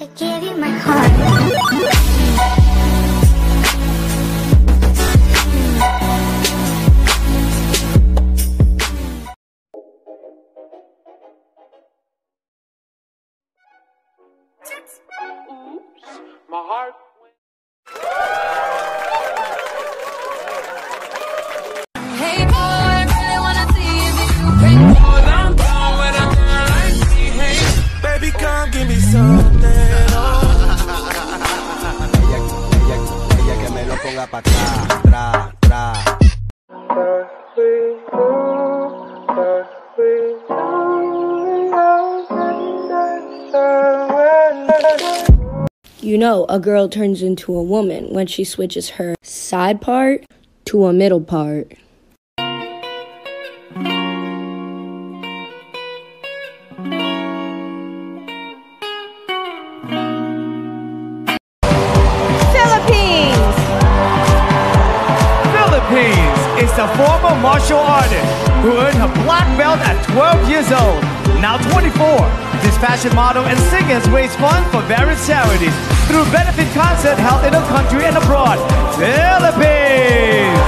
I gave you my heart. You know, a girl turns into a woman when she switches her side part to a middle part. Is a former martial artist who earned her black belt at 12 years old. Now 24, this fashion model and singer has raised funds for various charities through benefit concerts held in the country and abroad. Philippines!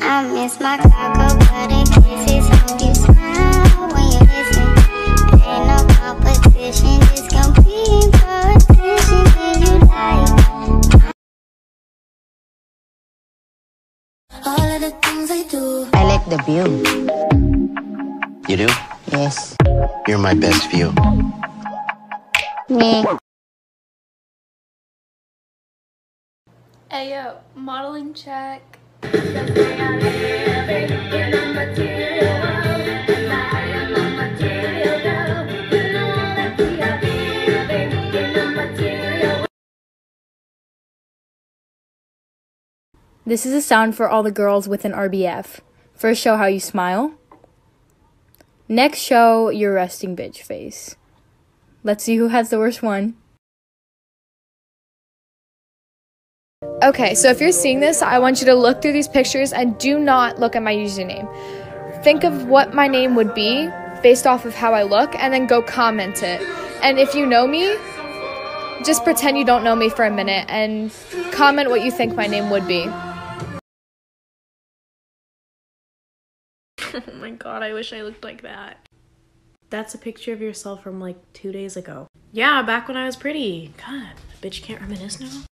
I miss my taco, but it kisses how you smile when you kiss me. Ain't no competition, just compete for attention when you like. All of the things I do. I like the view. You do? Yes. You're my best view. Me. Hey yo, modeling check. This is a sound for all the girls with an RBF. First, show how you smile. Next, show your resting bitch face. Let's see who has the worst one. Okay, so if you're seeing this, I want you to look through these pictures and do not look at my username. Think of what my name would be based off of how I look and then go comment it. And if you know me, just pretend you don't know me for a minute and comment what you think my name would be. Oh my god, I wish I looked like that. That's a picture of yourself from like 2 days ago. Yeah, back when I was pretty. God, a bitch can't reminisce now.